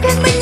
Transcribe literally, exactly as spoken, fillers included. que me